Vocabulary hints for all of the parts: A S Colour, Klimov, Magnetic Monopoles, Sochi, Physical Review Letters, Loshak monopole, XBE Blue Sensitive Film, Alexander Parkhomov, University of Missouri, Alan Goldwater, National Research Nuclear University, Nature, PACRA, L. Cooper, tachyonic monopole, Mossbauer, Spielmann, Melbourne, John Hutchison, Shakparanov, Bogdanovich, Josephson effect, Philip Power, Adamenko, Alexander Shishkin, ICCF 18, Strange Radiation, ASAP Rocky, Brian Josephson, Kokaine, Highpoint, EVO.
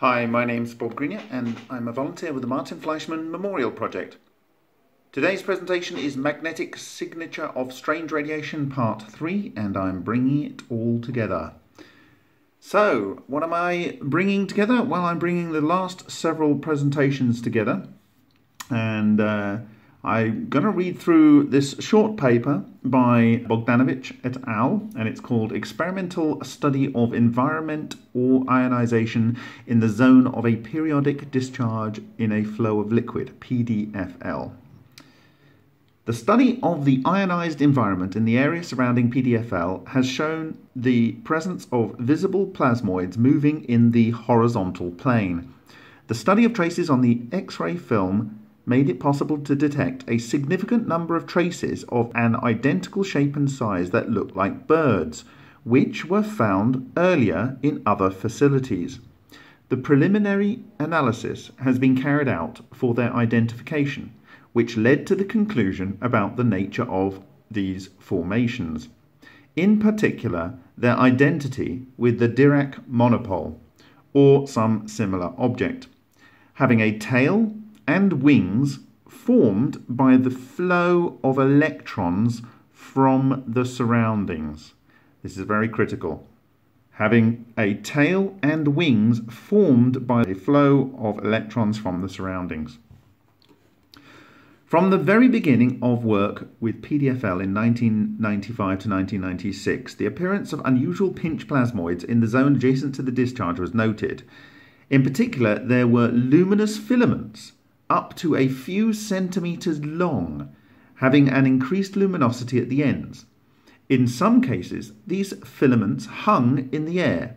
Hi, my name's Bob Greenyer and I'm a volunteer with the Martin Fleischmann Memorial Project. Today's presentation is Magnetic Signature of Strange Radiation Part 3 and I'm bringing it all together. So, what am I bringing together? Well, I'm bringing the last several presentations together and I'm going to read through this short paper by Bogdanovich et al. And it's called Experimental Study of Environment or Ionization in the Zone of a Periodic Discharge in a Flow of Liquid, PDFL. The study of the ionized environment in the area surrounding PDFL has shown the presence of visible plasmoids moving in the horizontal plane. The study of traces on the X-ray film made it possible to detect a significant number of traces of an identical shape and size that looked like birds, which were found earlier in other facilities. The preliminary analysis has been carried out for their identification, which led to the conclusion about the nature of these formations, in particular their identity with the Dirac monopole, or some similar object, having a tail and wings formed by the flow of electrons from the surroundings. This is very critical. Having a tail and wings formed by the flow of electrons from the surroundings. From the very beginning of work with PDFL in 1995 to 1996, the appearance of unusual pinch plasmoids in the zone adjacent to the discharge was noted. In particular, there were luminous filaments up to a few centimeters long, having an increased luminosity at the ends. In some cases, these filaments hung in the air.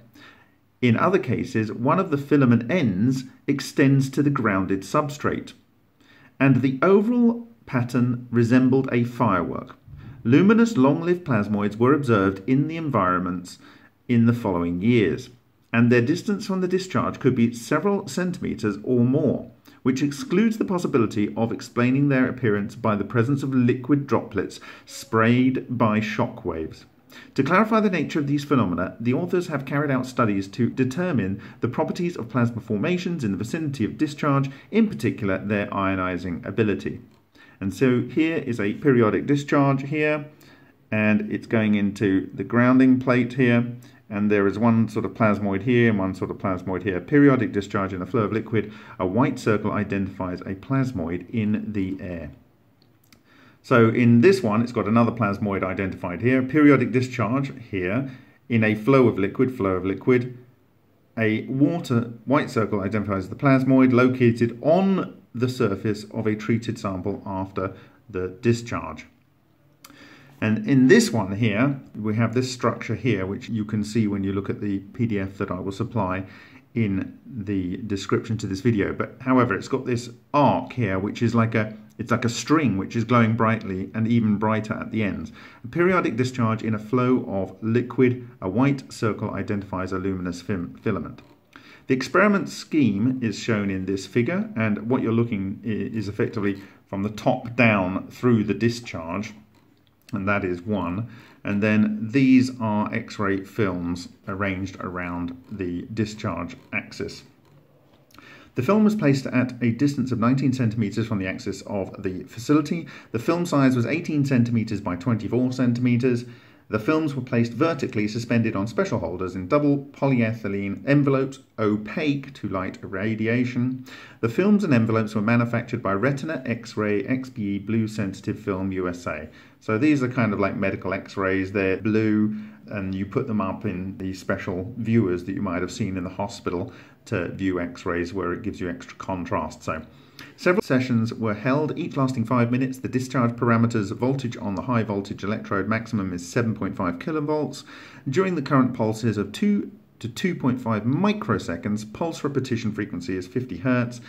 In other cases, one of the filament ends extends to the grounded substrate. And the overall pattern resembled a firework. Luminous long-lived plasmoids were observed in the environments in the following years, and their distance from the discharge could be several centimeters or more, which excludes the possibility of explaining their appearance by the presence of liquid droplets sprayed by shock waves. To clarify the nature of these phenomena, the authors have carried out studies to determine the properties of plasma formations in the vicinity of discharge, in particular their ionizing ability. And so here is a periodic discharge here, and it's going into the grounding plate here, and there is one sort of plasmoid here and one sort of plasmoid here. Periodic discharge in a flow of liquid. A white circle identifies a plasmoid in the air. So in this one, it's got another plasmoid identified here. Periodic discharge here in a flow of liquid, A white circle identifies the plasmoid located on the surface of a treated sample after the discharge. And in this one here, we have this structure here, which you can see when you look at the PDF that I will supply in the description to this video. But however, it's got this arc here, which is like a string, which is glowing brightly and even brighter at the ends. A periodic discharge in a flow of liquid, a white circle identifies a luminous filament. The experiment scheme is shown in this figure, and what you're looking is effectively from the top down through the discharge. And that is one. And then these are X-ray films arranged around the discharge axis. The film was placed at a distance of 19 centimeters from the axis of the facility. The film size was 18 centimeters by 24 centimeters. The films were placed vertically, suspended on special holders in double polyethylene envelopes, opaque to light irradiation. The films and envelopes were manufactured by Retina X-Ray, XBE Blue Sensitive Film, USA. So these are kind of like medical X-rays. They're blue, and you put them up in the special viewers that you might have seen in the hospital to view X-rays, where it gives you extra contrast. So several sessions were held, each lasting 5 minutes. The discharge parameters: voltage on the high voltage electrode maximum is 7.5 kilovolts. During the current pulses of 2 to 2.5 microseconds, pulse repetition frequency is 50 hertz.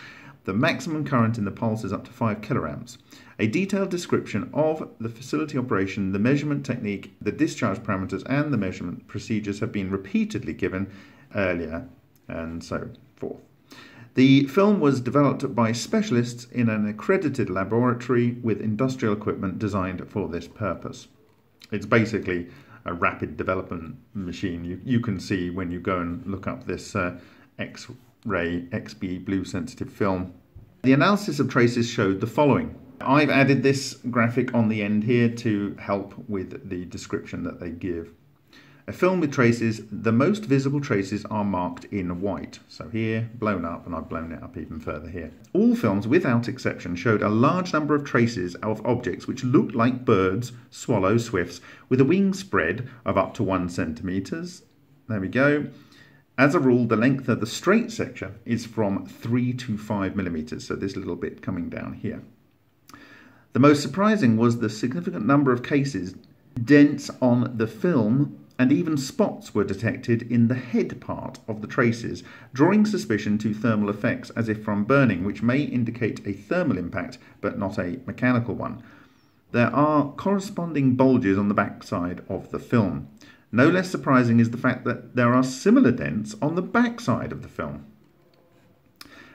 The maximum current in the pulse is up to 5 kiloamps. A detailed description of the facility operation, the measurement technique, the discharge parameters and the measurement procedures have been repeatedly given earlier, and so forth. The film was developed by specialists in an accredited laboratory with industrial equipment designed for this purpose. It's basically a rapid development machine. You can see when you go and look up this X X-Ray XBE Blue Sensitive Film. The analysis of traces showed the following. I've added this graphic on the end here to help with the description that they give. A film with traces, the most visible traces are marked in white. So here, blown up, and I've blown it up even further here. All films, without exception, showed a large number of traces of objects which looked like birds, swallow swifts, with a wing spread of up to 1 centimeter. There we go. As a rule, the length of the straight section is from 3 to 5 millimeters. So this little bit coming down here. The most surprising was the significant number of cases dents on the film, and even spots were detected in the head part of the traces, drawing suspicion to thermal effects as if from burning, which may indicate a thermal impact, but not a mechanical one. There are corresponding bulges on the backside of the film. No less surprising is the fact that there are similar dents on the backside of the film.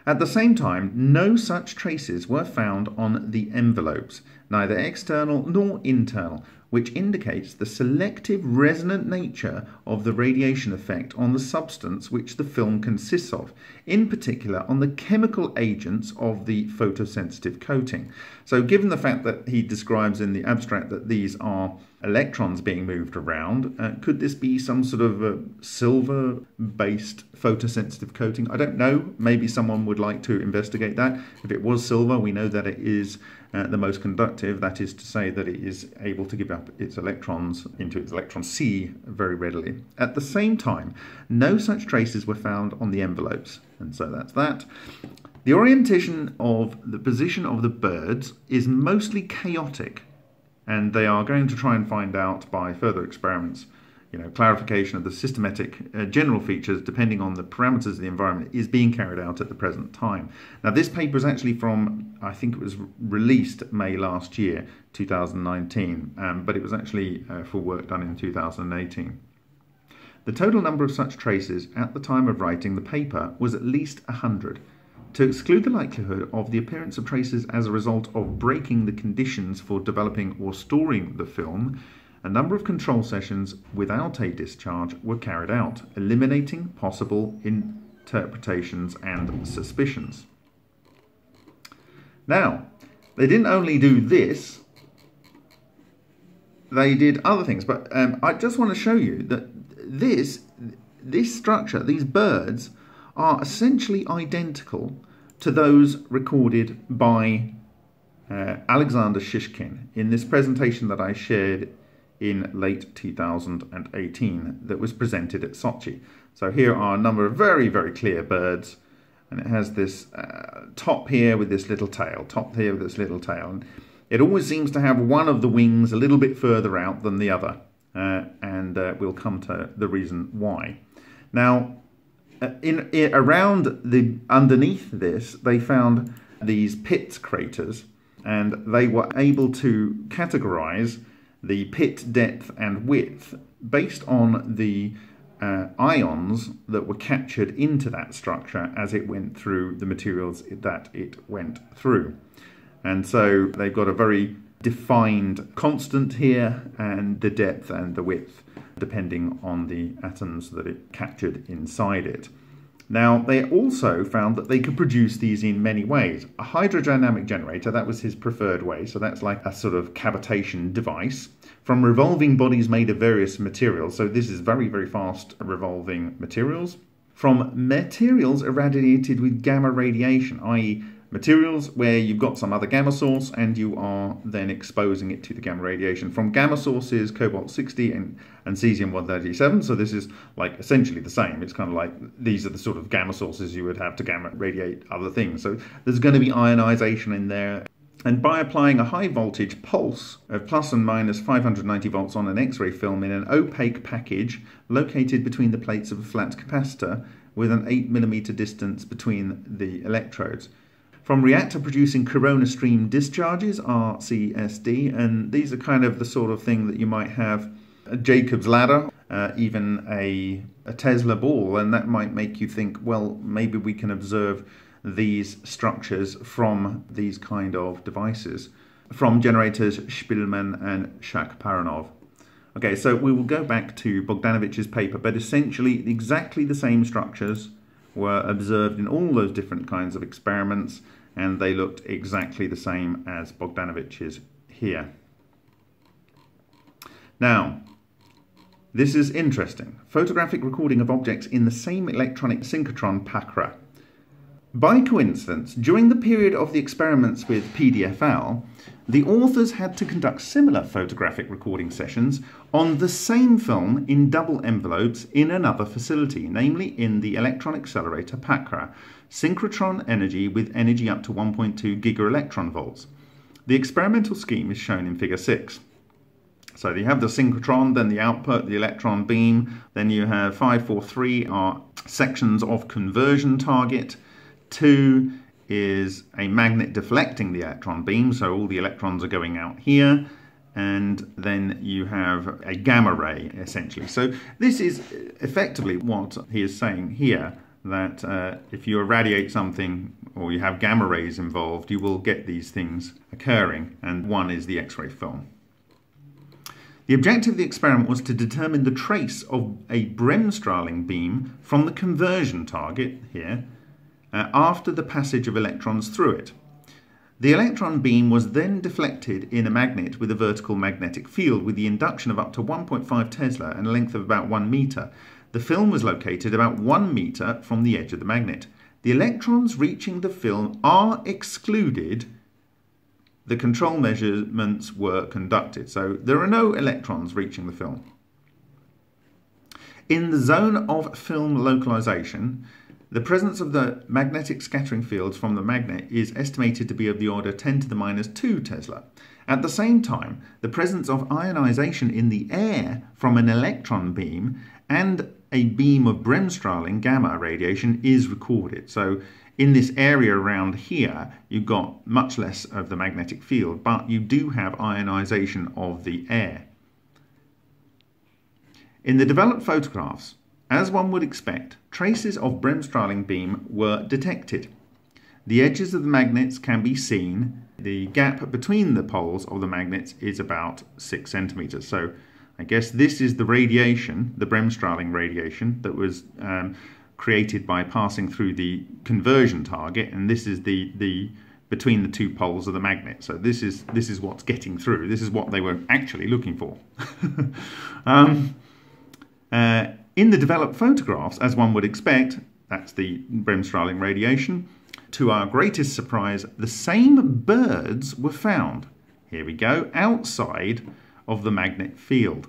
At the same time, no such traces were found on the envelopes, neither external nor internal, which indicates the selective resonant nature of the radiation effect on the substance which the film consists of, in particular on the chemical agents of the photosensitive coating. So given the fact that he describes in the abstract that these are electrons being moved around, could this be some sort of a silver-based photosensitive coating? I don't know. Maybe someone would like to investigate that. If it was silver, we know that it is the most conductive, that is to say that it is able to give up its electrons into its electron sea very readily. At the same time, no such traces were found on the envelopes, and so that's that. The orientation of the position of the birds is mostly chaotic, and they are going to try and find out by further experiments, clarification of the systematic general features depending on the parameters of the environment is being carried out at the present time. Now, this paper is actually from, I think it was released May last year, 2019, but it was actually for work done in 2018. The total number of such traces at the time of writing the paper was at least 100. To exclude the likelihood of the appearance of traces as a result of breaking the conditions for developing or storing the film, a number of control sessions without a discharge were carried out, eliminating possible interpretations and suspicions. Now, they didn't only do this, they did other things, but I just want to show you that this structure, these birds, are essentially identical to those recorded by Alexander Shishkin in this presentation that I shared in late 2018 that was presented at Sochi. So here are a number of very, very clear birds, and it has this top here with this little tail, top here with this little tail. And it always seems to have one of the wings a little bit further out than the other, and we'll come to the reason why. Now, underneath this, they found these pit craters, and they were able to categorize the pit depth and width based on the ions that were captured into that structure as it went through the materials that it went through. And so they've got a very defined constant here, and the depth and the width depending on the atoms that it captured inside it. Now, they also found that they could produce these in many ways. A hydrodynamic generator, that was his preferred way, so that's like a sort of cavitation device, from revolving bodies made of various materials, so this is very, very fast revolving materials, from materials irradiated with gamma radiation, i.e. materials where you've got some other gamma source and you are then exposing it to the gamma radiation, from gamma sources cobalt-60 and cesium-137. So this is like essentially the same. It's kind of like these are the sort of gamma sources you would have to gamma radiate other things. So there's going to be ionization in there. And by applying a high voltage pulse of plus and minus 590 volts on an X-ray film in an opaque package located between the plates of a flat capacitor with an 8 mm distance between the electrodes, from reactor producing corona stream discharges, RCSD, and these are kind of the sort of thing that you might have a Jacob's ladder, even a Tesla ball, and that might make you think, well, maybe we can observe these structures from these kind of devices, from generators Spielmann and Shakparanov. Okay, so we will go back to Bogdanovich's paper, but essentially exactly the same structures were observed in all those different kinds of experiments, and they looked exactly the same as Bogdanovich's here. Now, this is interesting. Photographic recording of objects in the same electronic synchrotron PACRA. By coincidence, during the period of the experiments with PDFL, the authors had to conduct similar photographic recording sessions on the same film in double envelopes in another facility, namely in the electron accelerator PACRA, synchrotron energy with energy up to 1.2 gigaelectron volts. The experimental scheme is shown in figure 6. So you have the synchrotron, then the output, the electron beam, then you have 5, 4, 3 are sections of conversion target, 2 is a magnet deflecting the electron beam, so all the electrons are going out here, and then you have a gamma ray, essentially. So this is effectively what he is saying here, that if you irradiate something or you have gamma rays involved, you will get these things occurring, and one is the X-ray film. The objective of the experiment was to determine the trace of a Bremsstrahlung beam from the conversion target here, after the passage of electrons through it. The electron beam was then deflected in a magnet with a vertical magnetic field with the induction of up to 1.5 Tesla and a length of about 1 meter. The film was located about 1 meter from the edge of the magnet. The electrons reaching the film are excluded. The control measurements were conducted, so there are no electrons reaching the film. In the zone of film localization, the presence of the magnetic scattering fields from the magnet is estimated to be of the order 10 to the minus 2 Tesla. At the same time, the presence of ionization in the air from an electron beam and a beam of Bremsstrahlung gamma radiation is recorded. So in this area around here, you've got much less of the magnetic field, but you do have ionization of the air. In the developed photographs, as one would expect, traces of Bremsstrahlung beam were detected. The edges of the magnets can be seen. The gap between the poles of the magnets is about 6 centimeters. So I guess this is the radiation, the Bremsstrahlung radiation, that was created by passing through the conversion target, and this is the between the two poles of the magnet. So this is what's getting through. This is what they were actually looking for. In the developed photographs, as one would expect, that's the Bremsstrahlung radiation, to our greatest surprise, the same birds were found, here we go, outside of the magnet field,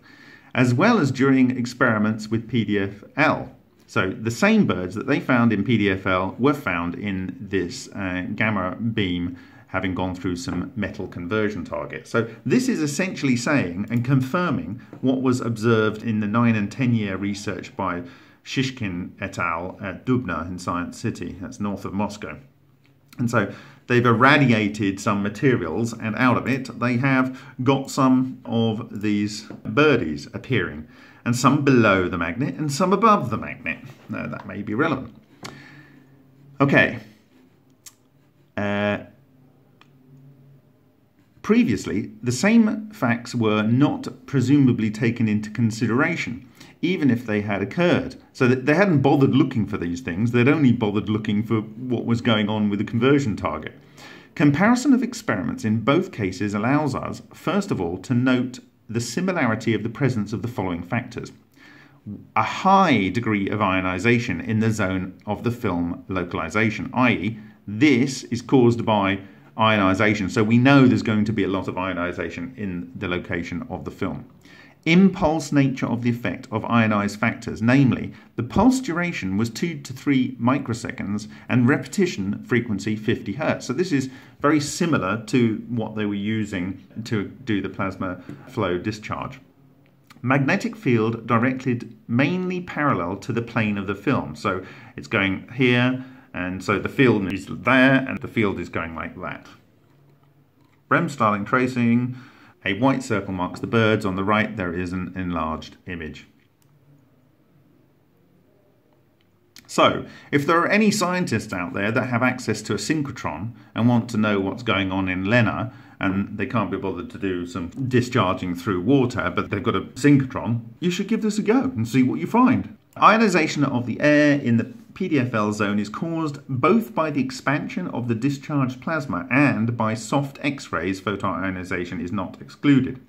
as well as during experiments with PDFL. So the same birds that they found in PDFL were found in this gamma beam having gone through some metal conversion targets. So this is essentially saying and confirming what was observed in the 9- and 10-year research by Shishkin et al. At Dubna in Science City, that's north of Moscow. And so they've irradiated some materials, and out of it they have got some of these birdies appearing, and some below the magnet and some above the magnet. Now that may be relevant. Okay. Previously, the same facts were not presumably taken into consideration, even if they had occurred. So that they hadn't bothered looking for these things, they'd only bothered looking for what was going on with the conversion target. Comparison of experiments in both cases allows us, first of all, to note the similarity of the presence of the following factors. A high degree of ionization in the zone of the film localization, i.e. this is caused by ionization, so we know there's going to be a lot of ionization in the location of the film. Impulse nature of the effect of ionized factors, namely the pulse duration was 2 to 3 microseconds and repetition frequency 50 Hertz. So this is very similar to what they were using to do the plasma flow discharge. Magnetic field directed mainly parallel to the plane of the film. So it's going here, and so the field is there, and the field is going like that. Bremsstrahlung tracing, a white circle marks the birds. On the right, there is an enlarged image. So, if there are any scientists out there that have access to a synchrotron and want to know what's going on in Lena, and they can't be bothered to do some discharging through water, but they've got a synchrotron, you should give this a go and see what you find. Ionization of the air in the PDFL zone is caused both by the expansion of the discharged plasma and by soft X-rays. Photoionization is not excluded.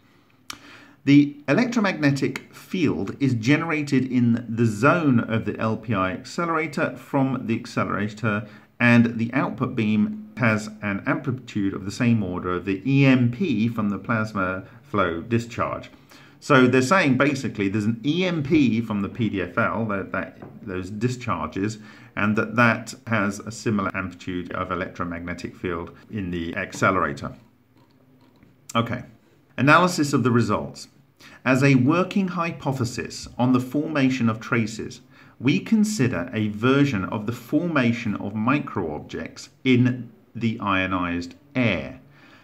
The electromagnetic field is generated in the zone of the LPI accelerator from the accelerator, and the output beam has an amplitude of the same order of the EMP from the plasma flow discharge. So they're saying basically there's an EMP from the PDFL, those discharges, and that has a similar amplitude of electromagnetic field in the accelerator. Okay, analysis of the results. As a working hypothesis on the formation of traces, we consider a version of the formation of microobjects in the ionized air,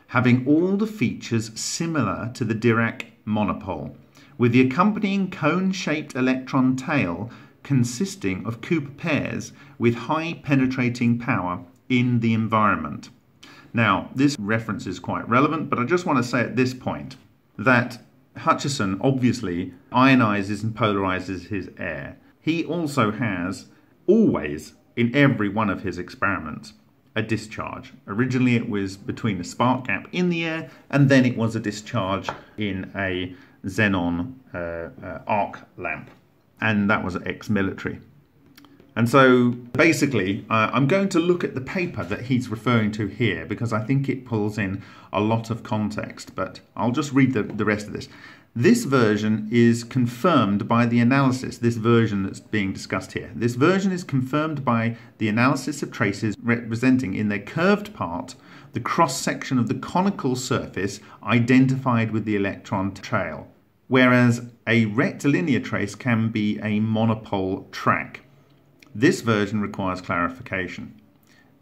having all the features similar to the Dirac monopole, with the accompanying cone-shaped electron tail consisting of Cooper pairs with high penetrating power in the environment. Now, this reference is quite relevant, but I just want to say at this point that Hutchison obviously ionizes and polarizes his air. He also has always, in every one of his experiments, a discharge. Originally it was between a spark gap in the air, and then it was a discharge in a xenon arc lamp, and that was ex-military. And so basically I'm going to look at the paper that he's referring to here, because I think it pulls in a lot of context, but I'll just read the rest of this. This version is confirmed by the analysis, this version that's being discussed here. This version is confirmed by the analysis of traces representing in their curved part the cross-section of the conical surface identified with the electron trail, whereas a rectilinear trace can be a monopole track. This version requires clarification.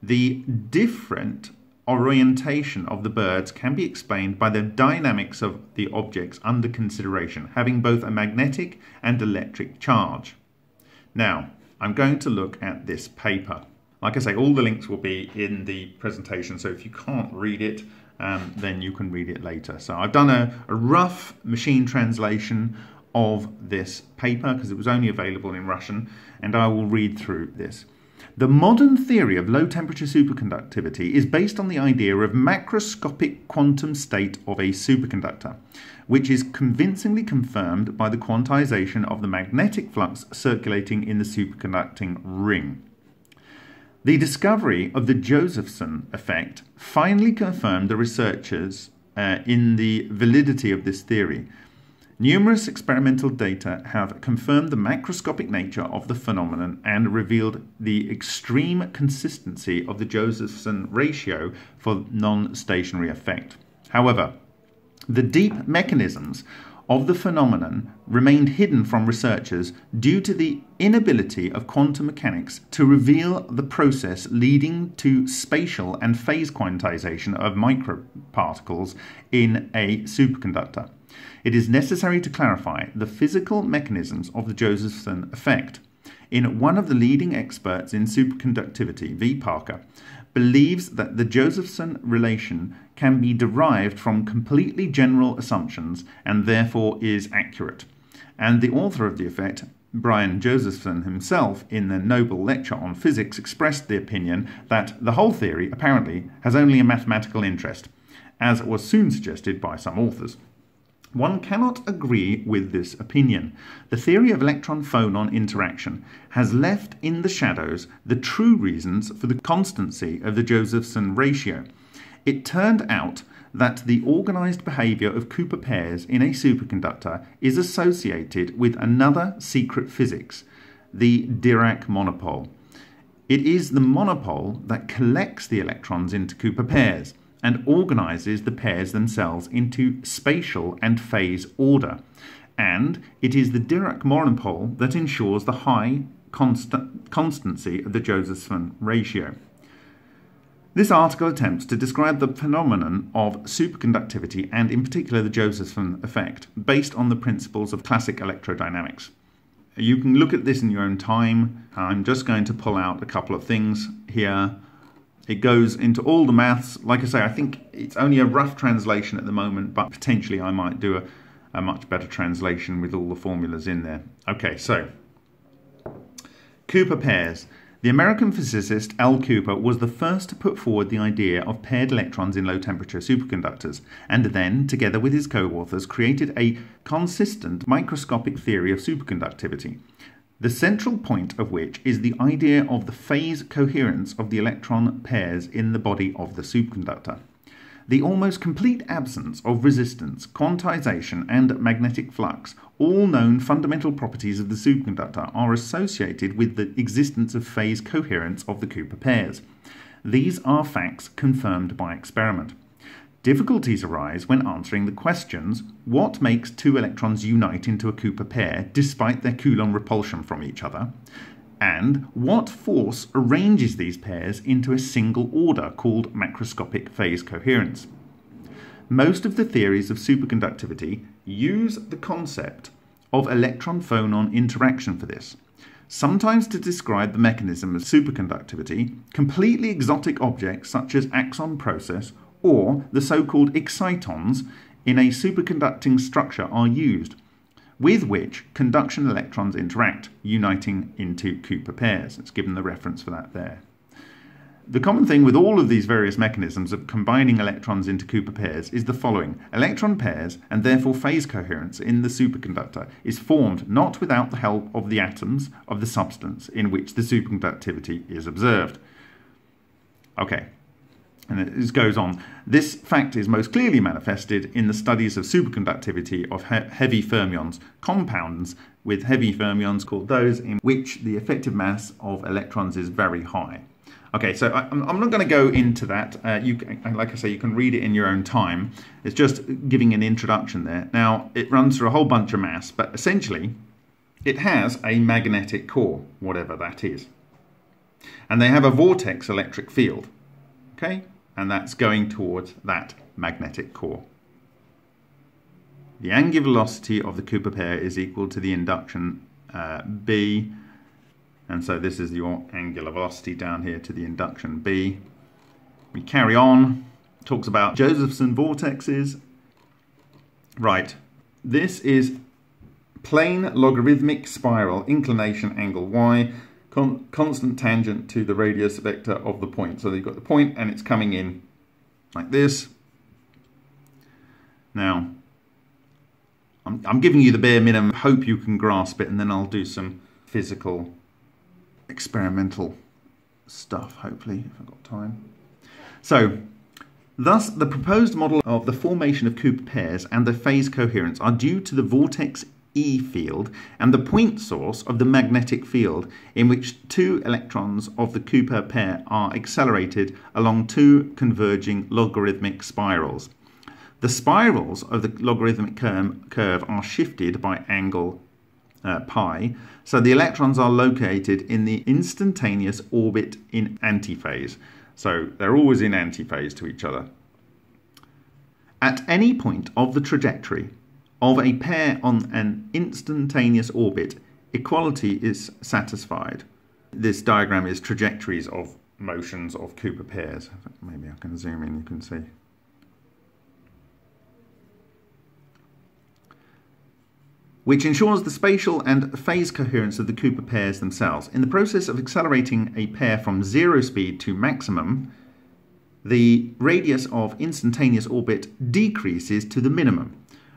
The different orientation of the birds can be explained by the dynamics of the objects under consideration, having both a magnetic and electric charge. Now, I'm going to look at this paper. Like I say, all the links will be in the presentation, so if you can't read it, then you can read it later. So I've done a rough machine translation of this paper, because it was only available in Russian, and I will read through this. The modern theory of low-temperature superconductivity is based on the idea of macroscopic quantum state of a superconductor, which is convincingly confirmed by the quantization of the magnetic flux circulating in the superconducting ring. The discovery of the Josephson effect finally confirmed the researchers in the validity of this theory. Numerous experimental data have confirmed the macroscopic nature of the phenomenon and revealed the extreme consistency of the Josephson ratio for non-stationary effect. However, the deep mechanisms of the phenomenon remained hidden from researchers due to the inability of quantum mechanics to reveal the process leading to spatial and phase quantization of microparticles in a superconductor. It is necessary to clarify the physical mechanisms of the Josephson effect. In one of the leading experts in superconductivity, V. Parker, believes that the Josephson relation can be derived from completely general assumptions and therefore is accurate. And the author of the effect, Brian Josephson himself, in the Nobel Lecture on Physics, expressed the opinion that the whole theory apparently has only a mathematical interest, as was soon suggested by some authors. One cannot agree with this opinion. The theory of electron-phonon interaction has left in the shadows the true reasons for the constancy of the Josephson ratio. It turned out that the organized behavior of Cooper pairs in a superconductor is associated with another secret physics, the Dirac monopole. It is the monopole that collects the electrons into Cooper pairs and organizes the pairs themselves into spatial and phase order. And it is the Dirac monopole that ensures the high constancy of the Josephson ratio. This article attempts to describe the phenomenon of superconductivity, and in particular the Josephson effect, based on the principles of classic electrodynamics. You can look at this in your own time. I'm just going to pull out a couple of things here. It goes into all the maths. Like I say, I think it's only a rough translation at the moment, but potentially I might do a much better translation with all the formulas in there. Okay, so Cooper pairs. The American physicist L. Cooper was the first to put forward the idea of paired electrons in low-temperature superconductors, and then, together with his co-authors, created a consistent microscopic theory of superconductivity, the central point of which is the idea of the phase coherence of the electron pairs in the body of the superconductor. The almost complete absence of resistance, quantization, and magnetic flux, all known fundamental properties of the superconductor, are associated with the existence of phase coherence of the Cooper pairs. These are facts confirmed by experiment. Difficulties arise when answering the questions, what makes two electrons unite into a Cooper pair despite their Coulomb repulsion from each other? And what force arranges these pairs into a single order called macroscopic phase coherence? Most of the theories of superconductivity use the concept of electron-phonon interaction for this. Sometimes to describe the mechanism of superconductivity, completely exotic objects such as axon process or the so-called excitons in a superconducting structure are used, with which conduction electrons interact, uniting into Cooper pairs. It's given the reference for that there. The common thing with all of these various mechanisms of combining electrons into Cooper pairs is the following. Electron pairs, and therefore phase coherence in the superconductor, is formed not without the help of the atoms of the substance in which the superconductivity is observed. Okay. And it goes on. This fact is most clearly manifested in the studies of superconductivity of heavy fermions, compounds with heavy fermions called those in which the effective mass of electrons is very high. Okay, so I'm not going to go into that. Like I say, you can read it in your own time. It's just giving an introduction there. Now, it runs through a whole bunch of mass, but essentially it has a magnetic core, whatever that is. And they have a vortex electric field. Okay? And that's going towards that magnetic core. The angular velocity of the Cooper pair is equal to the induction B, and so this is your angular velocity down here to the induction B. We carry on, talks about Josephson vortexes. Right, this is plane logarithmic spiral inclination angle Y, constant tangent to the radius vector of the point. So you've got the point and it's coming in like this. Now, I'm giving you the bare minimum. Hope you can grasp it, and then I'll do some physical experimental stuff, hopefully, if I've got time. So, thus the proposed model of the formation of Cooper pairs and their phase coherence are due to the vortex E field and the point source of the magnetic field in which two electrons of the Cooper pair are accelerated along two converging logarithmic spirals. The spirals of the logarithmic curve are shifted by angle pi, so the electrons are located in the instantaneous orbit in antiphase. So they're always in antiphase to each other. At any point of the trajectory of a pair on an instantaneous orbit, equality is satisfied. This diagram is trajectories of motions of Cooper pairs. Maybe I can zoom in, you can see. Which ensures the spatial and phase coherence of the Cooper pairs themselves. In the process of accelerating a pair from zero speed to maximum, the radius of instantaneous orbit decreases to the minimum.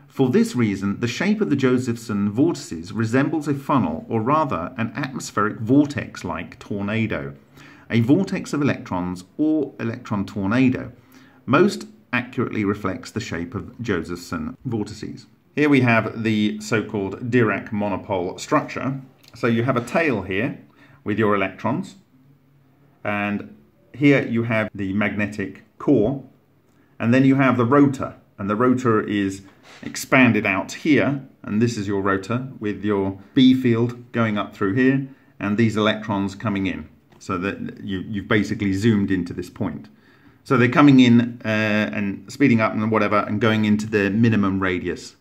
For this reason, the shape of the Josephson vortices resembles a funnel, or rather an atmospheric vortex-like tornado, a vortex of electrons or electron tornado. Most accurately reflects the shape of Josephson vortices. Here we have the so-called Dirac monopole structure. So you have a tail here with your electrons, and here you have the magnetic core, and then you have the rotor, and the rotor is expanded out here, and this is your rotor with your B field going up through here and these electrons coming in, so that you've basically zoomed into this point. So they're coming in and speeding up and whatever and going into the minimum radius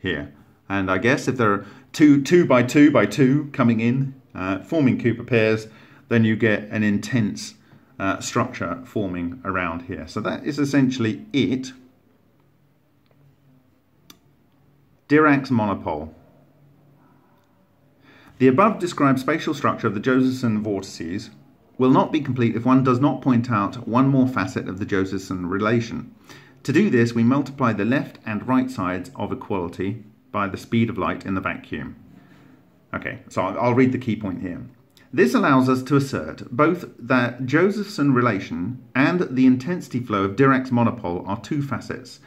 here. And I guess if there are two by two coming in, forming Cooper pairs, then you get an intense structure forming around here. So that is essentially it. Dirac's monopole. The above described spatial structure of the Josephson vortices will not be complete if one does not point out one more facet of the Josephson relation. To do this, we multiply the left and right sides of equality by the speed of light in the vacuum. Okay, so I'll read the key point here. This allows us to assert both that Josephson relation and the intensity flow of Dirac's monopole are two facets,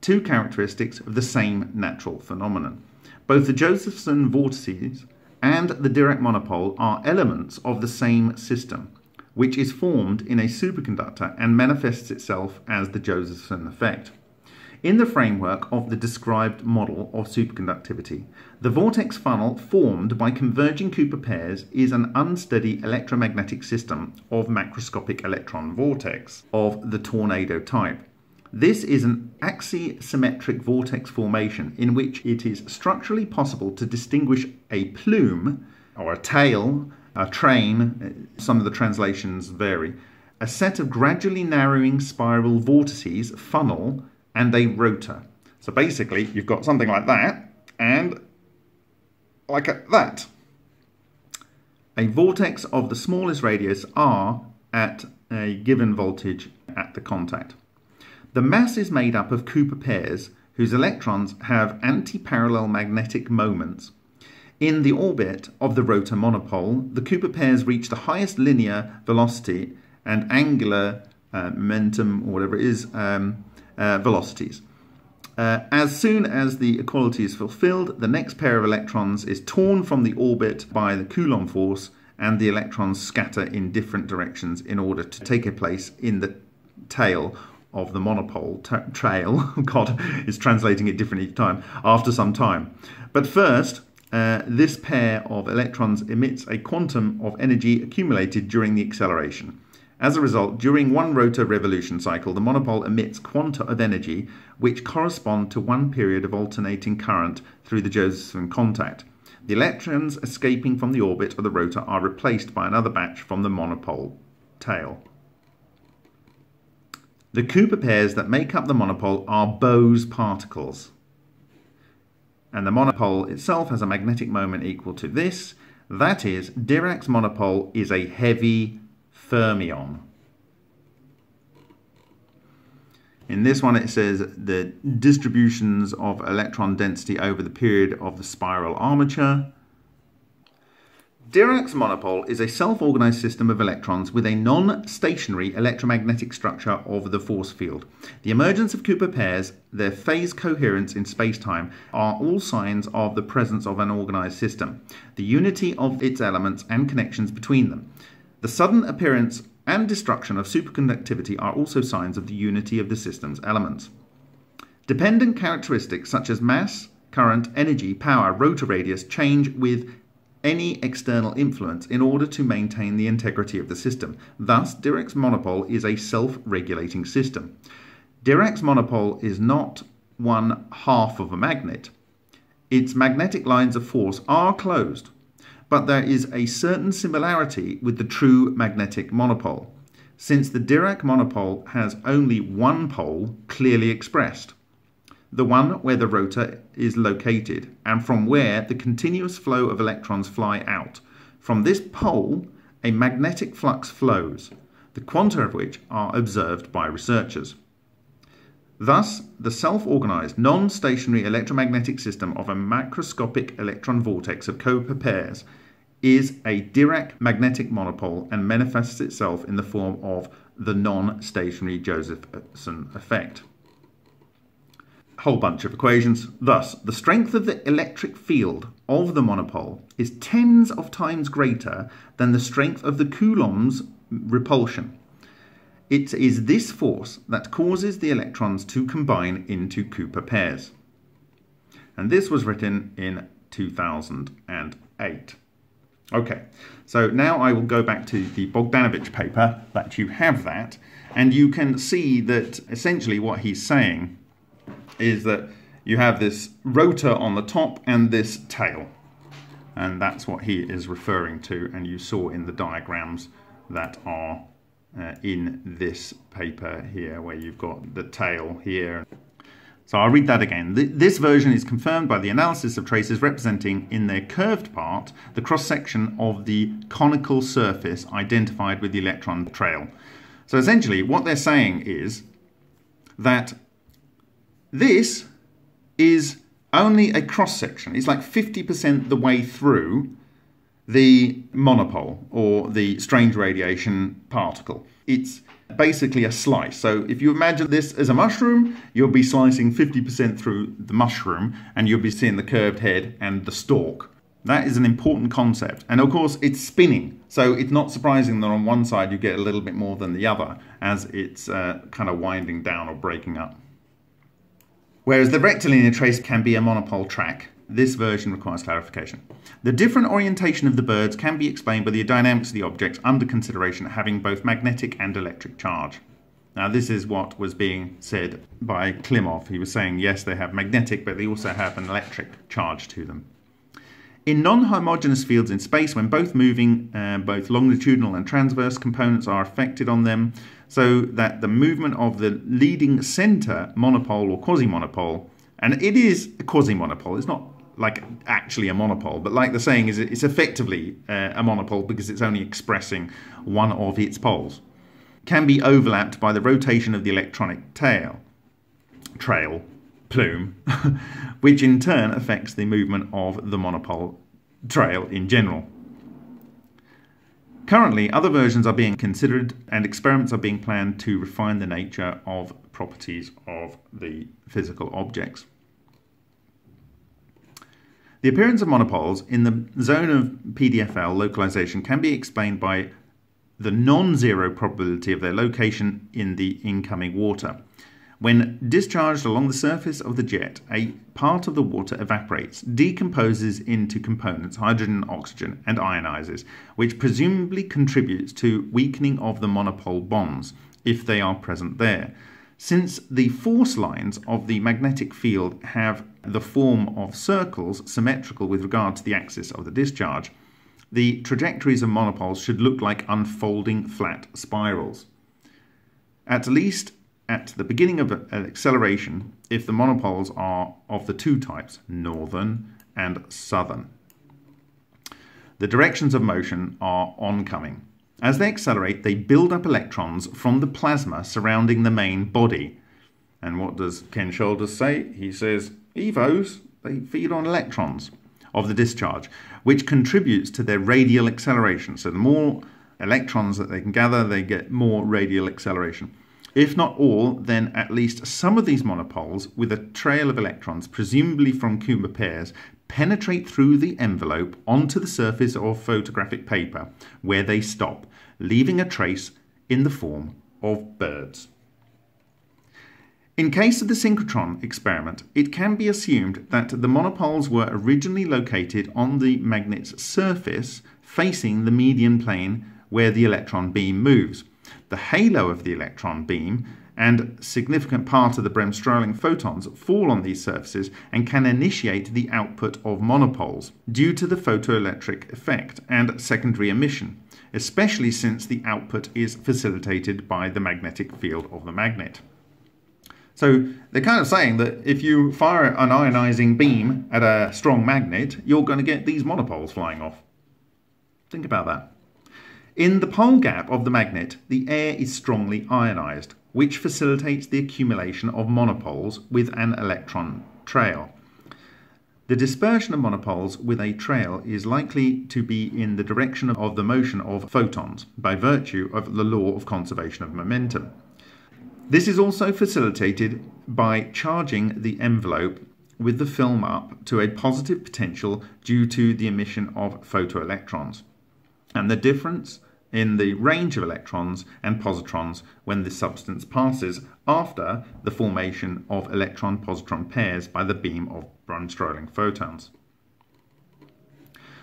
two characteristics of the same natural phenomenon. Both the Josephson vortices and the Dirac monopole are elements of the same system, which is formed in a superconductor and manifests itself as the Josephson effect. In the framework of the described model of superconductivity, the vortex funnel formed by converging Cooper pairs is an unsteady electromagnetic system of macroscopic electron vortex of the tornado type. This is an axisymmetric vortex formation in which it is structurally possible to distinguish a plume or a tail, a train, some of the translations vary, a set of gradually narrowing spiral vortices, funnel, and a rotor. So basically you've got something like that and like that. A vortex of the smallest radius r at a given voltage at the contact. The mass is made up of Cooper pairs whose electrons have anti-parallel magnetic moments. In the orbit of the rotor monopole, the Cooper pairs reach the highest linear velocity and angular momentum, or whatever it is, velocities. As soon as the equality is fulfilled, the next pair of electrons is torn from the orbit by the Coulomb force, and the electrons scatter in different directions in order to take a place in the tail of the monopole trail. God is translating it different each time, after some time. But first, this pair of electrons emits a quantum of energy accumulated during the acceleration. As a result, during one rotor revolution cycle, the monopole emits quanta of energy which correspond to one period of alternating current through the Josephson contact. The electrons escaping from the orbit of the rotor are replaced by another batch from the monopole tail. The Cooper pairs that make up the monopole are Bose particles. And the monopole itself has a magnetic moment equal to this. That is, Dirac's monopole is a heavy fermion. In this one it says the distributions of electron density over the period of the spiral armature. Dirac's monopole is a self-organized system of electrons with a non-stationary electromagnetic structure of the force field. The emergence of Cooper pairs, their phase coherence in space-time, are all signs of the presence of an organized system, the unity of its elements and connections between them. The sudden appearance and destruction of superconductivity are also signs of the unity of the system's elements. Dependent characteristics such as mass, current, energy, power, rotor radius change with any external influence in order to maintain the integrity of the system. Thus, Dirac's monopole is a self-regulating system. Dirac's monopole is not one half of a magnet. Its magnetic lines of force are closed, but there is a certain similarity with the true magnetic monopole, since the Dirac monopole has only one pole clearly expressed, the one where the rotor is located and from where the continuous flow of electrons fly out. From this pole, a magnetic flux flows, the quanta of which are observed by researchers. Thus, the self-organized, non-stationary electromagnetic system of a macroscopic electron vortex of Cooper pairs is a Dirac magnetic monopole and manifests itself in the form of the non-stationary Josephson effect. Whole bunch of equations. Thus, the strength of the electric field of the monopole is tens of times greater than the strength of the Coulomb's repulsion. It is this force that causes the electrons to combine into Cooper pairs. And this was written in 2008. Okay, so now I will go back to the Bogdanovich paper, that you have that, and you can see that essentially what he's saying is that you have this rotor on the top and this tail. And that's what he is referring to, and you saw in the diagrams that are in this paper here, where you've got the tail here. So I'll read that again. This version is confirmed by the analysis of traces representing, in their curved part, the cross-section of the conical surface identified with the electron trail. So essentially what they're saying is that this is only a cross-section. It's like 50% the way through the monopole or the strange radiation particle. It's basically a slice. So if you imagine this as a mushroom, you'll be slicing 50% through the mushroom and you'll be seeing the curved head and the stalk. That is an important concept. And of course, it's spinning. So it's not surprising that on one side you get a little bit more than the other as it's kind of winding down or breaking up. Whereas the rectilinear trace can be a monopole track, this version requires clarification. The different orientation of the birds can be explained by the dynamics of the objects under consideration having both magnetic and electric charge. Now this is what was being said by Klimov. He was saying, yes, they have magnetic, but they also have an electric charge to them. In non-homogeneous fields in space, when both moving, both longitudinal and transverse components are affected on them, so that the movement of the leading center monopole or quasi-monopole, and it is a quasi-monopole, it's not like actually a monopole, but like the saying is, it's effectively a monopole because it's only expressing one of its poles, can be overlapped by the rotation of the electronic plume, which in turn affects the movement of the monopole trail in general. Currently, other versions are being considered and experiments are being planned to refine the nature of properties of the physical objects. The appearance of monopoles in the zone of PDFL localization can be explained by the non-zero probability of their location in the incoming water. When discharged along the surface of the jet, a part of the water evaporates, decomposes into components, hydrogen and oxygen, and ionizes, which presumably contributes to weakening of the monopole bonds, if they are present there. Since the force lines of the magnetic field have the form of circles symmetrical with regard to the axis of the discharge, the trajectories of monopoles should look like unfolding flat spirals. At least at the beginning of an acceleration, if the monopoles are of the two types, northern and southern. The directions of motion are oncoming. As they accelerate, they build up electrons from the plasma surrounding the main body. And what does Ken Shoulders say? He says, EVOs, they feed on electrons of the discharge, which contributes to their radial acceleration. So the more electrons that they can gather, they get more radial acceleration. If not all, then at least some of these monopoles, with a trail of electrons, presumably from Cooper pairs, penetrate through the envelope onto the surface of photographic paper, where they stop, leaving a trace in the form of birds. In case of the synchrotron experiment, it can be assumed that the monopoles were originally located on the magnet's surface, facing the median plane where the electron beam moves. The halo of the electron beam and significant part of the Bremsstrahlung photons fall on these surfaces and can initiate the output of monopoles due to the photoelectric effect and secondary emission, especially since the output is facilitated by the magnetic field of the magnet. So they're kind of saying that if you fire an ionizing beam at a strong magnet, you're going to get these monopoles flying off. Think about that. In the pole gap of the magnet, the air is strongly ionized, which facilitates the accumulation of monopoles with an electron trail. The dispersion of monopoles with a trail is likely to be in the direction of the motion of photons by virtue of the law of conservation of momentum. This is also facilitated by charging the envelope with the film up to a positive potential due to the emission of photoelectrons, and the difference in the range of electrons and positrons when the substance passes after the formation of electron-positron pairs by the beam of Bremsstrahlung photons.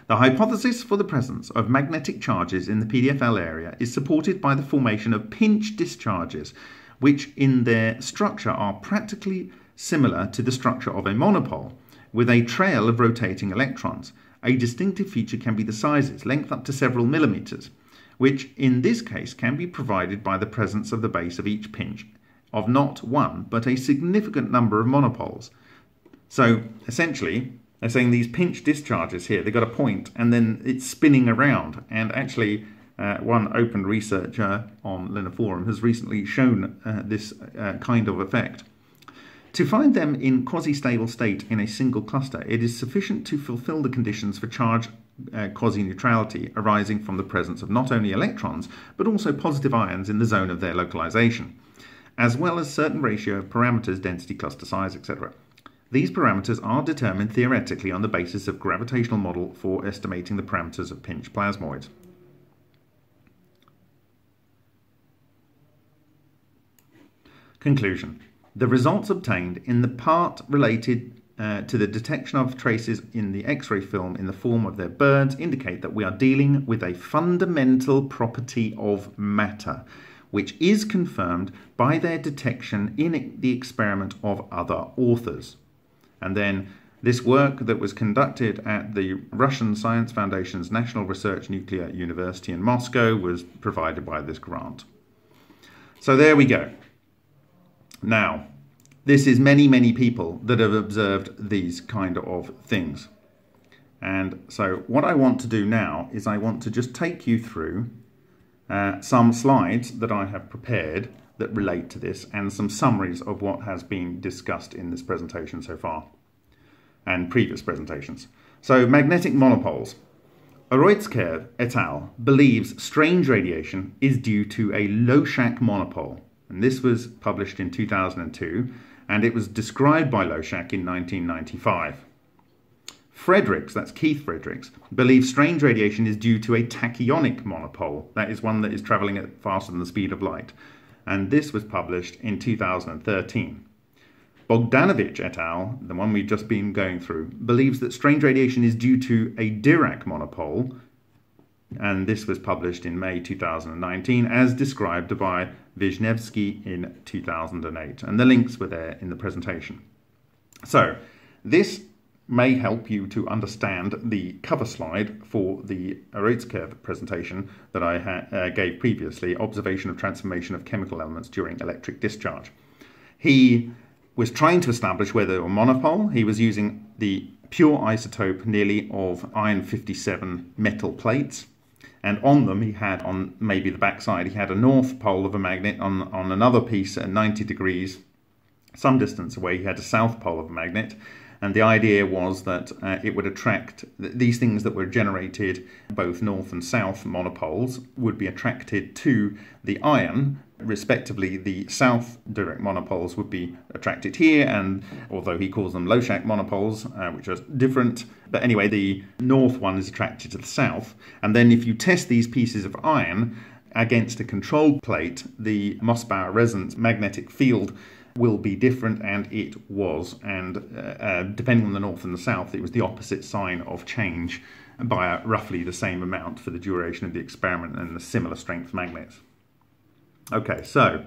The hypothesis for the presence of magnetic charges in the PDFL area is supported by the formation of pinch discharges, which in their structure are practically similar to the structure of a monopole, with a trail of rotating electrons. A distinctive feature can be the sizes, length up to several millimeters, which in this case can be provided by the presence of the base of each pinch of not one, but a significant number of monopoles. So essentially, they're saying these pinch discharges here, they've got a point and then it's spinning around. And actually, one open researcher on Linux Forum has recently shown this kind of effect. To find them in quasi-stable state in a single cluster, it is sufficient to fulfill the conditions for charge quasi-neutrality arising from the presence of not only electrons, but also positive ions in the zone of their localization, as well as certain ratio of parameters, density, cluster size, etc. These parameters are determined theoretically on the basis of gravitational model for estimating the parameters of pinch plasmoids. Conclusion. The results obtained in the part related to the detection of traces in the X-ray film in the form of their birds indicate that we are dealing with a fundamental property of matter, which is confirmed by their detection in the experiment of other authors. And then this work that was conducted at the Russian Science Foundation's National Research Nuclear University in Moscow was provided by this grant. So there we go. Now, this is many, many people that have observed these kind of things. And so what I want to do now is I want to just take you through some slides that I have prepared that relate to this and some summaries of what has been discussed in this presentation so far and previous presentations. So magnetic monopoles. Aroitsker et al. Believes strange radiation is due to a Loshak monopole. And this was published in 2002 and it was described by Loshak in 1995. Fredericks, that's Keith Fredericks, believes strange radiation is due to a tachyonic monopole. That is one that is travelling at faster than the speed of light. And this was published in 2013. Bogdanovich et al., the one we've just been going through, believes that strange radiation is due to a Dirac monopole. And this was published in May 2019 as described by Vizhnevsky in 2008. And the links were there in the presentation. So this may help you to understand the cover slide for the Aroitsker presentation that I gave previously, Observation of Transformation of Chemical Elements During Electric Discharge. He was trying to establish whether a monopole, he was using the pure isotope nearly of iron-57 metal plates, and on them he had, on maybe the backside, he had a north pole of a magnet, on another piece at 90 degrees, some distance away he had a south pole of a magnet. And the idea was that it would attract, these things that were generated, both north and south monopoles, would be attracted to the iron, respectively the south direct monopoles would be attracted here, and although he calls them Loshak monopoles, which are different, but anyway the north one is attracted to the south. And then if you test these pieces of iron against a control plate, the Mossbauer resonance magnetic field will be different, and it was, and depending on the north and the south it was the opposite sign of change by roughly the same amount for the duration of the experiment and the similar strength magnets. Okay, so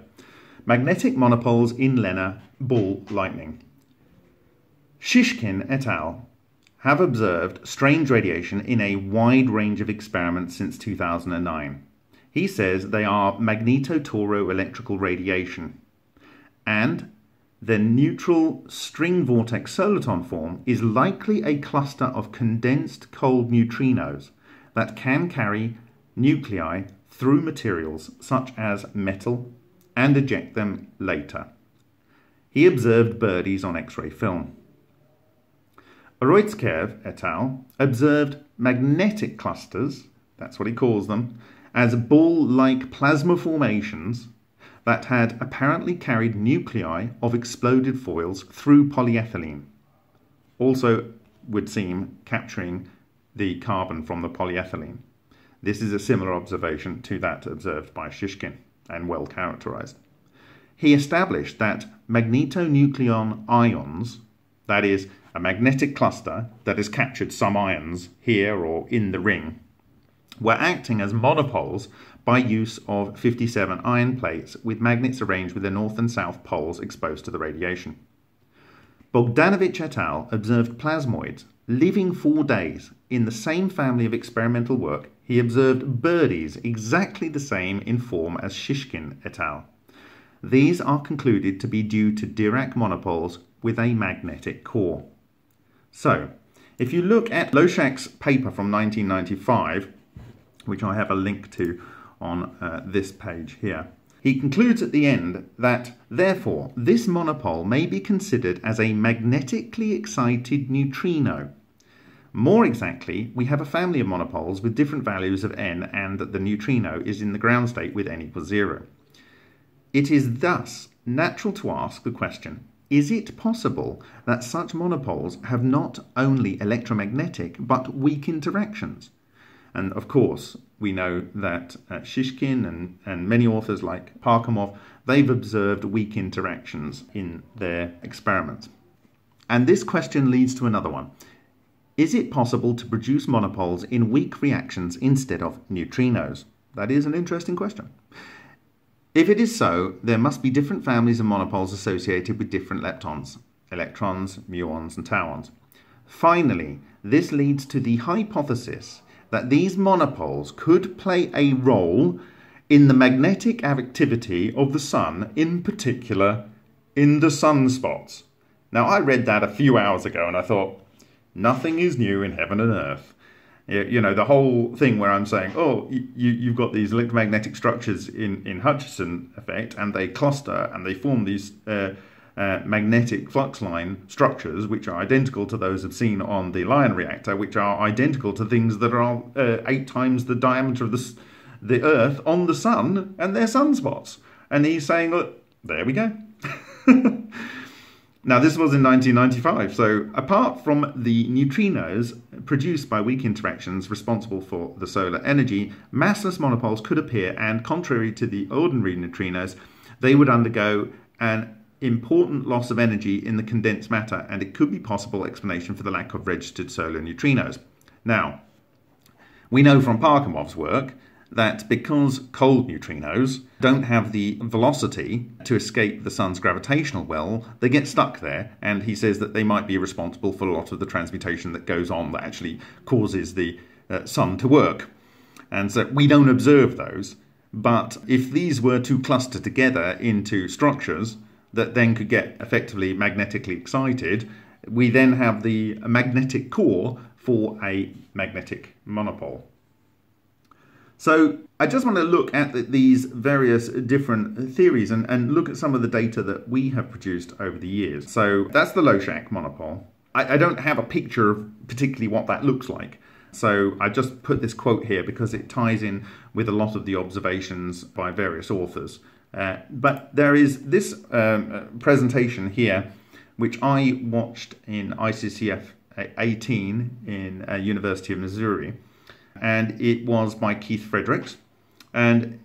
magnetic monopoles in Lehner ball lightning. Shishkin et al. Have observed strange radiation in a wide range of experiments since 2009. He says they are magnetotoroelectrical radiation, and the neutral string vortex soliton form is likely a cluster of condensed cold neutrinos that can carry nuclei through materials such as metal and eject them later. He observed birdies on X-ray film. Aroitsker et al. Observed magnetic clusters, that's what he calls them, as ball-like plasma formations that had apparently carried nuclei of exploded foils through polyethylene, also would seem capturing the carbon from the polyethylene. This is a similar observation to that observed by Shishkin and well characterized. He established that magnetonucleon ions, that is a magnetic cluster that has captured some ions here or in the ring, were acting as monopoles by use of 57 iron plates with magnets arranged with the north and south poles exposed to the radiation. Bogdanovich et al. Observed plasmoids living 4 days. In the same family of experimental work, he observed birdies exactly the same in form as Shishkin et al. These are concluded to be due to Dirac monopoles with a magnetic core. So, if you look at Loshak's paper from 1995, which I have a link to on this page here, he concludes at the end that, therefore, this monopole may be considered as a magnetically excited neutrino. More exactly, we have a family of monopoles with different values of n and that the neutrino is in the ground state with n equals 0. It is thus natural to ask the question, is it possible that such monopoles have not only electromagnetic but weak interactions? And of course, we know that Shishkin and many authors like Parkhomov, they've observed weak interactions in their experiments. And this question leads to another one. Is it possible to produce monopoles in weak reactions instead of neutrinos? That is an interesting question. If it is so, there must be different families of monopoles associated with different leptons, electrons, muons, and tauons. Finally, this leads to the hypothesis that these monopoles could play a role in the magnetic activity of the Sun, in particular in the sunspots. Now, I read that a few hours ago and I thought, nothing is new in heaven and earth. You know, the whole thing where I'm saying, oh, you've got these electromagnetic structures in Hutchison effect, and they cluster and they form these magnetic flux line structures, which are identical to those I've seen on the Lion reactor, which are identical to things that are 8 times the diameter of the Earth on the Sun and their sunspots. And he's saying, look, there we go. Now, this was in 1995, so apart from the neutrinos produced by weak interactions responsible for the solar energy, massless monopoles could appear, and contrary to the ordinary neutrinos, they would undergo an important loss of energy in the condensed matter, and it could be possible explanation for the lack of registered solar neutrinos. Now, we know from Parkhomov's work that because cold neutrinos don't have the velocity to escape the sun's gravitational well, they get stuck there, and he says that they might be responsible for a lot of the transmutation that goes on that actually causes the sun to work. And so we don't observe those, but if these were to cluster together into structures that then could get effectively magnetically excited, we then have the magnetic core for a magnetic monopole. So I just want to look at these various different theories and look at some of the data that we have produced over the years. So that's the Loshak monopole. I don't have a picture of particularly what that looks like. So I just put this quote here because it ties in with a lot of the observations by various authors. But there is this presentation here, which I watched in ICCF 18 in University of Missouri. And it was by Keith Fredericks, and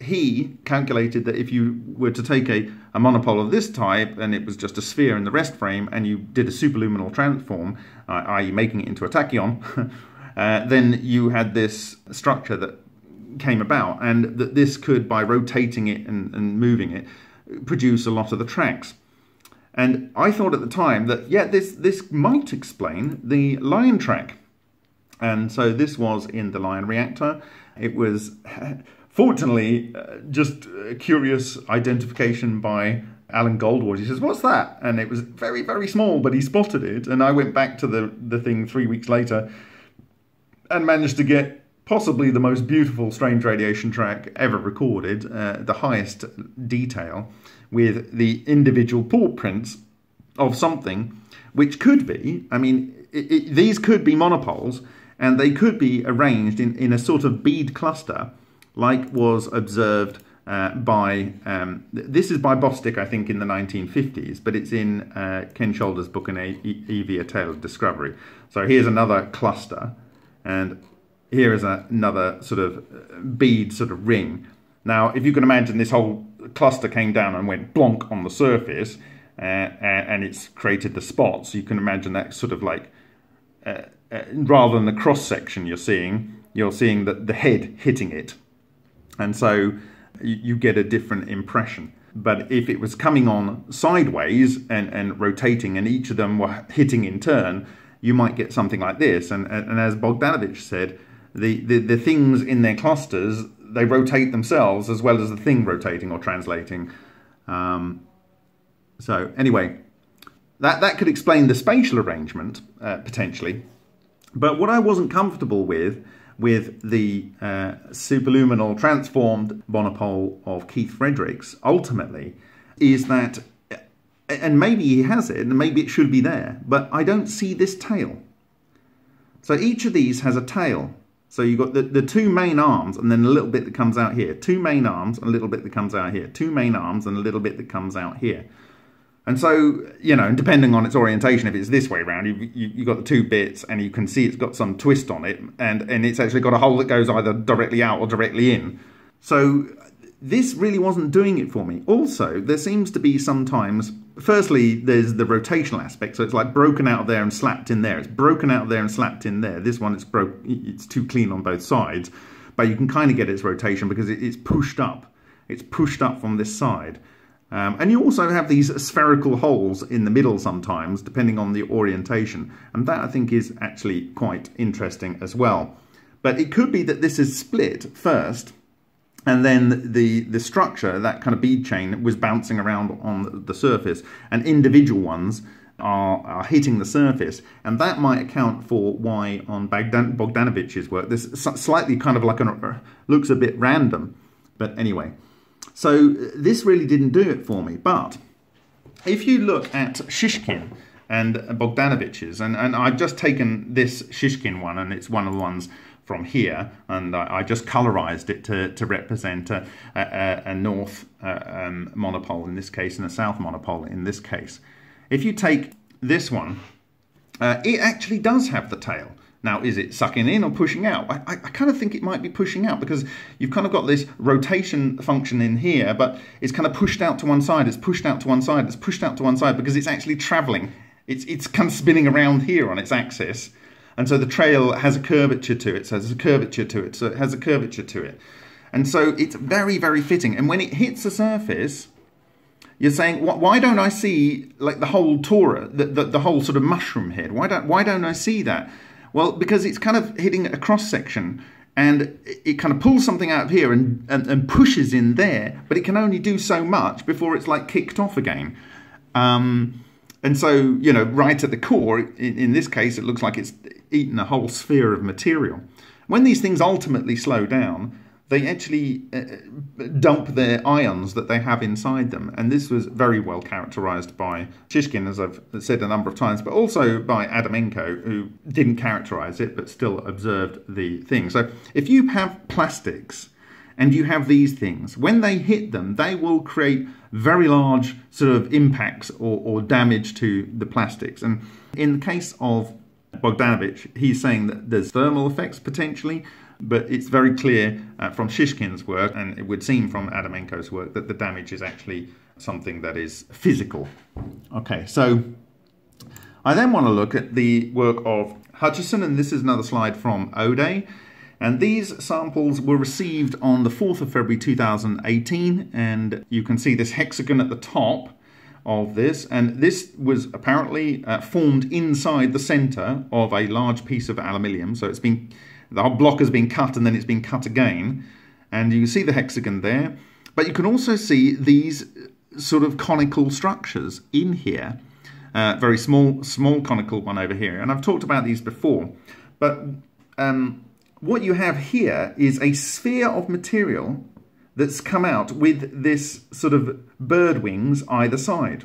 he calculated that if you were to take a monopole of this type, and it was just a sphere in the rest frame, and you did a superluminal transform, i.e. making it into a tachyon, then you had this structure that came about, and that this could, by rotating it and moving it, produce a lot of the tracks. And I thought at the time that, yeah, this might explain the Lion track. And so this was in the Lion reactor. It was, fortunately, just a curious identification by Alan Goldwater. He says, what's that? And it was very, very small, but he spotted it. And I went back to the thing 3 weeks later and managed to get possibly the most beautiful strange radiation track ever recorded, the highest detail, with the individual paw prints of something, which could be, I mean, these could be monopoles, and they could be arranged in a sort of bead cluster, like was observed by, this is by Bostick, I think, in the 1950s, but it's in Ken Shoulders' book, An EV, A Tale of Discovery. So here's another cluster, and here is another sort of bead sort of ring. Now, if you can imagine, this whole cluster came down and went blonk on the surface, and it's created the spots. So you can imagine that sort of like, rather than the cross section you're seeing the head hitting it, and so you get a different impression. But if it was coming on sideways and rotating, and each of them were hitting in turn, you might get something like this. And as Bogdanovich said, the things in their clusters, they rotate themselves as well as the thing rotating or translating. So anyway, that could explain the spatial arrangement, potentially. But what I wasn't comfortable with the superluminal transformed monopole of Keith Fredericks, ultimately, is that, and maybe he has it, and maybe it should be there, but I don't see this tail. So each of these has a tail. So you've got the two main arms, and then a little bit that comes out here. Two main arms, and a little bit that comes out here. Two main arms, and a little bit that comes out here. And so, you know, depending on its orientation, if it's this way around, you've got the two bits, and you can see it's got some twist on it, and it's actually got a hole that goes either directly out or directly in. So this really wasn't doing it for me. Also, there seems to be sometimes, firstly, there's the rotational aspect, so it's like broken out of there and slapped in there. It's broken out of there and slapped in there. This one, it's too clean on both sides, but you can kind of get its rotation because it's pushed up. It's pushed up from this side. And you also have these spherical holes in the middle sometimes, depending on the orientation. And that, I think, is actually quite interesting as well. But it could be that this is split first, and then the structure, that kind of bead chain, was bouncing around on the surface, and individual ones are hitting the surface. And that might account for why on Bogdanovich's work, this slightly kind of like looks a bit random. But anyway. So this really didn't do it for me, but if you look at Shishkin and Bogdanovich's, and I've just taken this Shishkin one, and it's one of the ones from here, and I just colorized it to represent a north monopole in this case, and a south monopole in this case. If you take this one, it actually does have the tail. Now, is it sucking in or pushing out? I kind of think it might be pushing out, because you've kind of got this rotation function in here, but it's kind of pushed out to one side, it's pushed out to one side, it's pushed out to one side, because it's actually traveling. It's kind of spinning around here on its axis. And so the trail has a curvature to it, so there's a curvature to it, so it has a curvature to it. And so it's very, very fitting. And when it hits the surface, you're saying, why don't I see like the whole tora, the whole sort of mushroom head? Why don't I see that? Well, because it's kind of hitting a cross-section, and it kind of pulls something out of here and pushes in there, but it can only do so much before it's like kicked off again. And so, you know, right at the core, in this case, it looks like it's eaten a whole sphere of material. When these things ultimately slow down, they actually dump their ions that they have inside them. And this was very well characterized by Shishkin, as I've said a number of times, but also by Adamenko, who didn't characterize it, but still observed the thing. So if you have plastics and you have these things, when they hit them, they will create very large sort of impacts or damage to the plastics. And in the case of Bogdanovich, he's saying that there's thermal effects potentially, but it's very clear from Shishkin's work, and it would seem from Adamenko's work, that the damage is actually something that is physical. Okay, so I then want to look at the work of Hutchison, and this is another slide from O'Day. And these samples were received on the 4th of February 2018, and you can see this hexagon at the top of this, and this was apparently formed inside the center of a large piece of aluminium. So it's been, the whole block has been cut, and then it's been cut again. And you can see the hexagon there. But you can also see these sort of conical structures in here. Very small conical one over here. And I've talked about these before. But what you have here is a sphere of material that's come out with this sort of bird wings either side.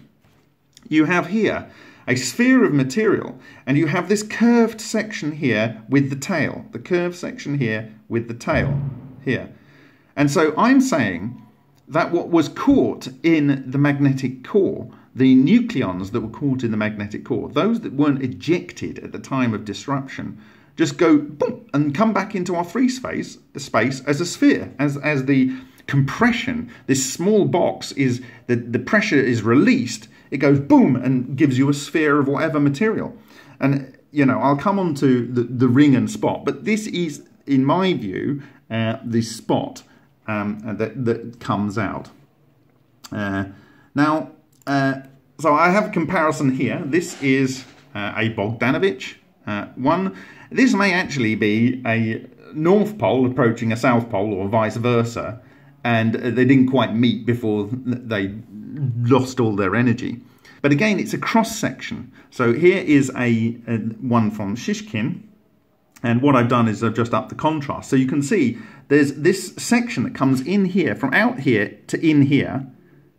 You have here a sphere of material, and you have this curved section here with the tail, the curved section here with the tail here. And so I'm saying that what was caught in the magnetic core, the nucleons that were caught in the magnetic core, those that weren't ejected at the time of disruption, just go boom and come back into our free space as a sphere, as the compression, this small box is, the pressure is released, it goes boom and gives you a sphere of whatever material. And, you know, I'll come on to the ring and spot, but this is, in my view, the spot that comes out. So I have a comparison here. This is a Bogdanovich one. This may actually be a North Pole approaching a South Pole, or vice versa, and they didn't quite meet before they lost all their energy. But again, it's a cross-section. So here is a one from Shishkin. And what I've done is I've just upped the contrast. So you can see there's this section that comes in here, from out here to in here,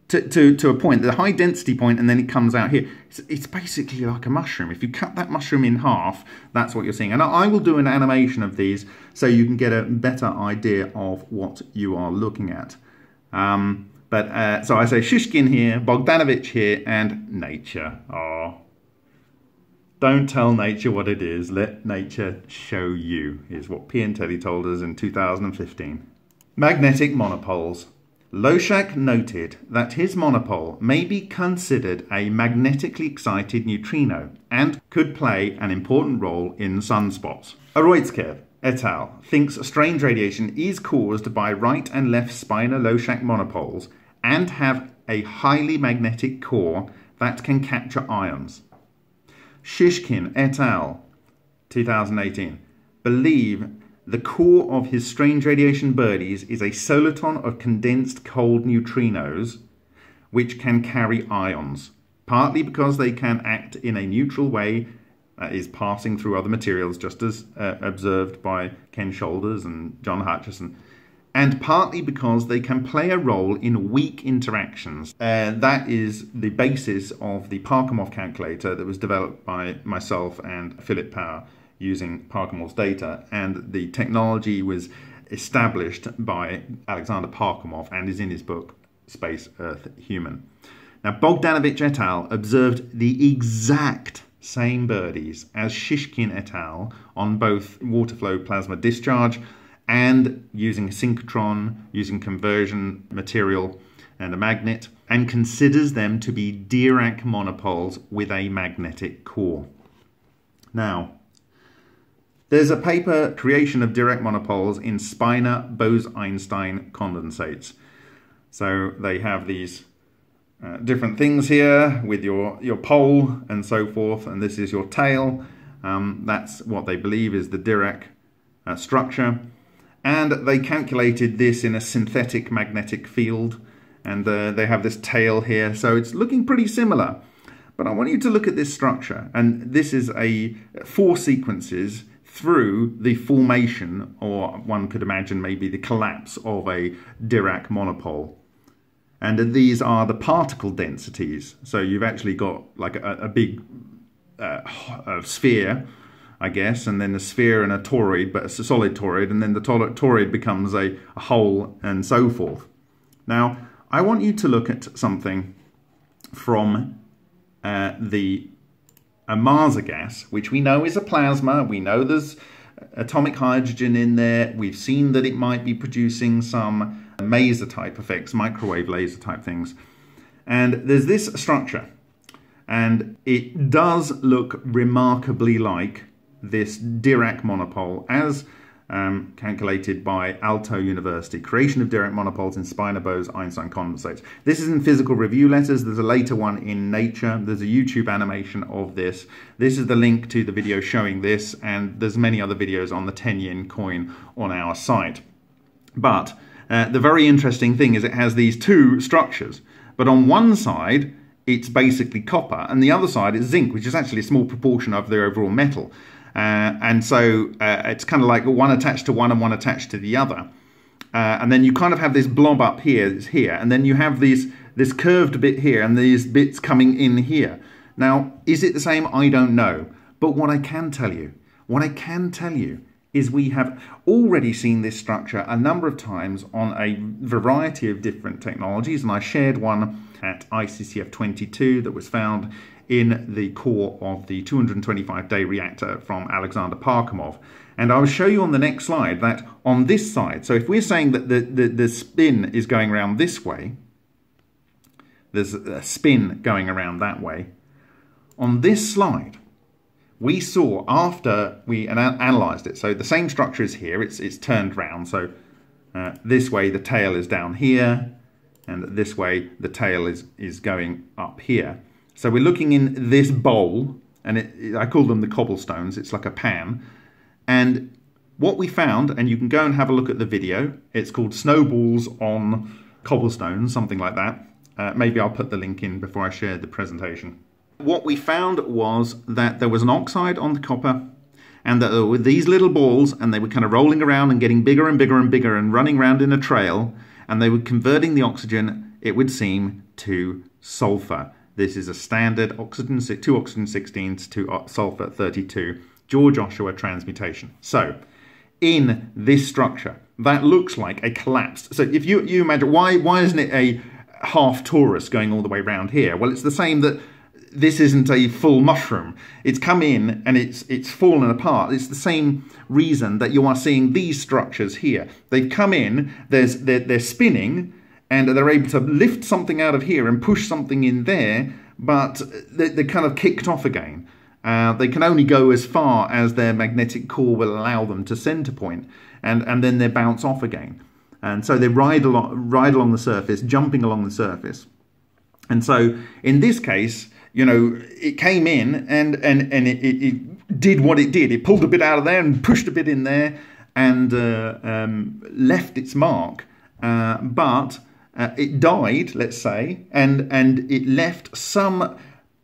to a point, the high density point, and then it comes out here. It's basically like a mushroom. If you cut that mushroom in half, that's what you're seeing. And I will do an animation of these so you can get a better idea of what you are looking at. So I say Shishkin here, Bogdanovich here, and Nature. Oh, don't tell nature what it is. Let nature show you, is what P and Teddy told us in 2015. Magnetic monopoles. Loshak noted that his monopole may be considered a magnetically excited neutrino and could play an important role in sunspots. Aroitsker et al. Thinks strange radiation is caused by right and left spinor Loshak monopoles and have a highly magnetic core that can capture ions. Shishkin et al. 2018 believe the core of his strange radiation birdies is a soliton of condensed cold neutrinos, which can carry ions, partly because they can act in a neutral way, that is, passing through other materials, just as observed by Ken Shoulders and John Hutchison, and partly because they can play a role in weak interactions. That is the basis of the Parkhomov calculator that was developed by myself and Philip Power, using Parkhomov's data, and the technology was established by Alexander Parkhomov and is in his book Space, Earth, Human. Now Bogdanovich et al. Observed the exact same birdies as Shishkin et al. on both water flow plasma discharge and using synchrotron, using conversion material and a magnet, and considers them to be Dirac monopoles with a magnetic core. Now, there's a paper, Creation of Dirac Monopoles in Spinor Bose-Einstein Condensates. So they have these different things here with your pole and so forth, and this is your tail. That's what they believe is the Dirac structure. And they calculated this in a synthetic magnetic field, and they have this tail here, so it's looking pretty similar. But I want you to look at this structure, and this is a 4 sequences through the formation, or one could imagine maybe the collapse, of a Dirac monopole. And these are the particle densities. So you've actually got like a big sphere, I guess, and then a sphere and a toroid, but it's a solid toroid, and then the toroid becomes a hole and so forth. Now, I want you to look at something from a Marser gas, which we know is a plasma. We know there's atomic hydrogen in there. We've seen that it might be producing some maser type effects, microwave laser type things. And there's this structure, and it does look remarkably like this Dirac monopole as calculated by Aalto University. Creation of Dirac monopoles in Spinor Bose-Einstein condensates. This is in Physical Review Letters. There's a later one in Nature. There's a YouTube animation of this. This is the link to the video showing this, and there's many other videos on the 10-yen coin on our site. But the very interesting thing is it has these two structures, but on one side it's basically copper, and the other side is zinc, which is actually a small proportion of the overall metal. And so it's kind of like one attached to one and one attached to the other. And then you kind of have this blob up here, it's here, and then you have these, this curved bit here and these bits coming in here. Now, is it the same? I don't know. But what I can tell you is we have already seen this structure a number of times on a variety of different technologies, and I shared one at ICCF 22 that was found in the core of the 225-day reactor from Alexander Parkhomov. And I'll show you on the next slide that on this side, so if we're saying that the spin is going around this way, there's a spin going around that way. On this slide, we saw, after we analysed it, so the same structure is here, it's turned round, so this way the tail is down here, and this way the tail is going up here. So we're looking in this bowl, and I call them the cobblestones, it's like a pan. And what we found, and you can go and have a look at the video, it's called Snowballs on Cobblestones, something like that. Maybe I'll put the link in before I share the presentation. What we found was that there was an oxide on the copper, and that there were these little balls, and they were kind of rolling around and getting bigger and bigger and bigger and running around in a trail, and they were converting the oxygen, it would seem, to sulfur. This is a standard oxygen, 2 oxygen 16s to sulfur 32 Joule-Joshua transmutation. So in this structure, that looks like a collapsed. So if you imagine, why isn't it a half torus going all the way around here? Well, it's the same that this isn't a full mushroom. It's come in and it's fallen apart. It's the same reason that you are seeing these structures here. They've come in, they're spinning, and they're able to lift something out of here and push something in there, but they're kind of kicked off again. They can only go as far as their magnetic core will allow them to center point, and then they bounce off again. And so they ride along the surface, jumping along the surface. And so in this case, you know, it came in and it did what it did. It pulled a bit out of there and pushed a bit in there and left its mark. But it died, let's say, and it left some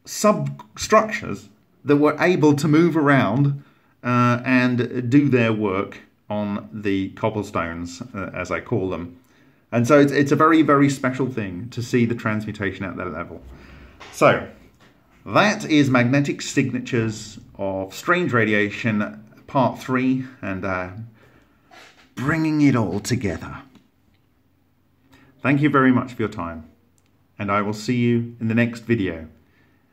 substructures that were able to move around and do their work on the cobblestones, as I call them. And so it's a very, very special thing to see the transmutation at that level. So that is Magnetic Signatures of Strange Radiation, Part 3, and bringing it all together. Thank you very much for your time, and I will see you in the next video.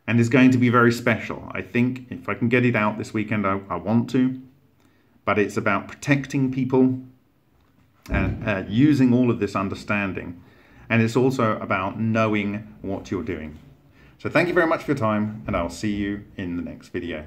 And it's going to be very special. I think if I can get it out this weekend, I want to. But it's about protecting people and using all of this understanding. And it's also about knowing what you're doing. So thank you very much for your time, and I'll see you in the next video.